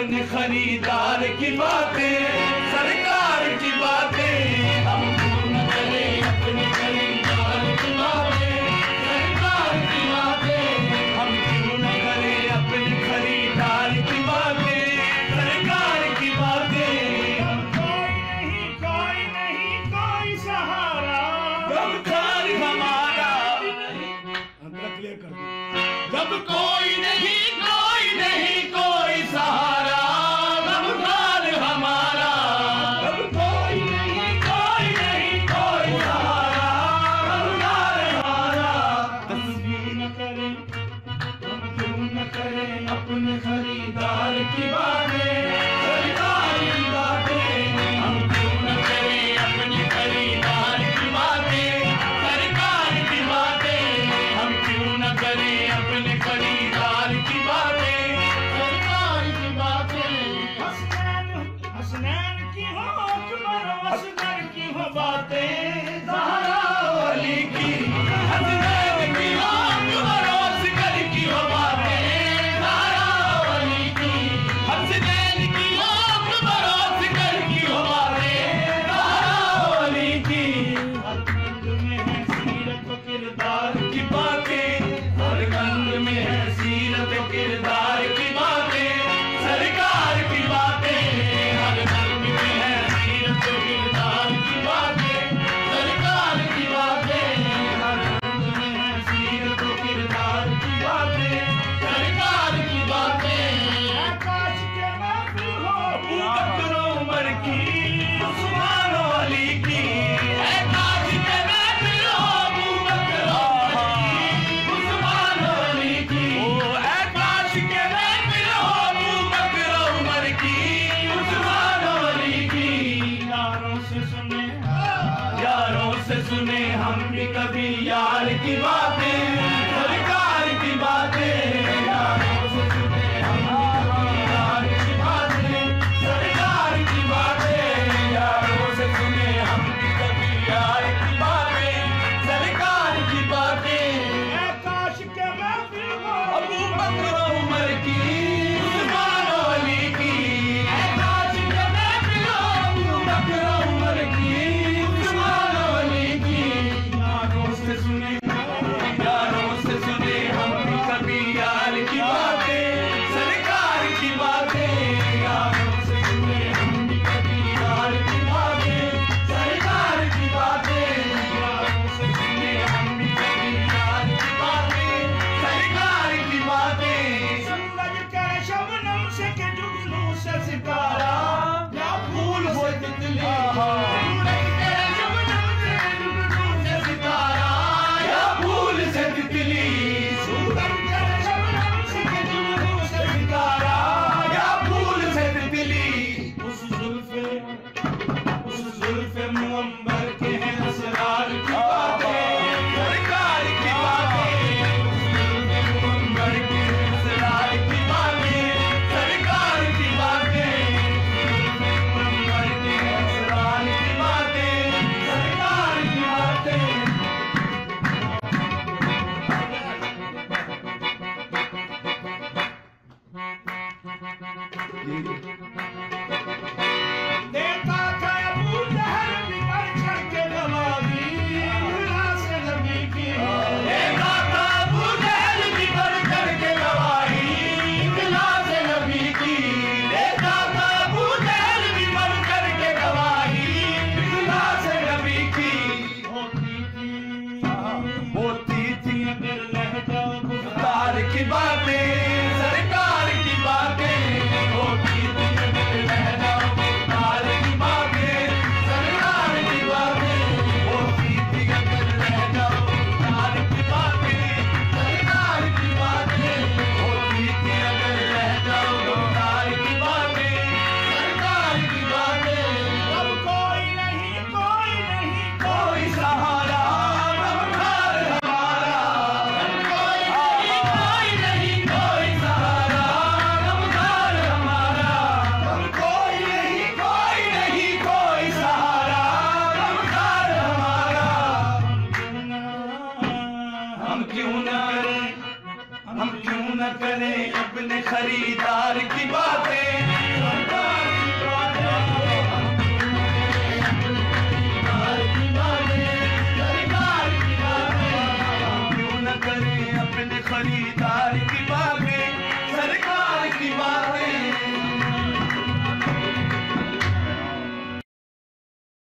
अपने खरीदार की बातें, सरकार की बातें हम न करें, अपने खरीदार की बातें, सरकार की बातें हम क्यों न करें, अपने खरीदार की बातें, सरकार की बातें। कोई नहीं कोई सहारा गमखार हमारा, अंदर क्लियर कर दो। जब कोई नहीं अपने खरीदार की बातें, सरकार की बातें हम क्यों न करें, अपने खरीदार की बातें, सरकार की बातें हम क्यों न करें, अपने खरीदार की बातें, सरकार की बातें। हसनैन की हो अकबर, असगर की हो बातें, ज़हरा अली की, हसनैन की हो अकबर, असगर की हो बातें, किरदार की बातें, सरकार की बातें। हर धर्म में है सीरत किरदार की बातें, सरकार की बातें। हर धर्म में है सीरत किरदार की बातें, सरकार की बातें। काश के माफी हो अबू बकर उमर की, उस्मान अली की, सुने हम भी कभी यार की बातें, सरकार की बातें। यारों से सुने हम भी कभी यार की बातें, सरकार की बातें। यारों से सुने हम भी कभी यार की बातें, सरकार की बातें। काश के महफिल हो अबू बकर उमर की, उस्मान अली की, काश के महफिल हो अबू बकर उमर की, उस्मान अली की। यारों से सुने, यारों खरीदार की बात।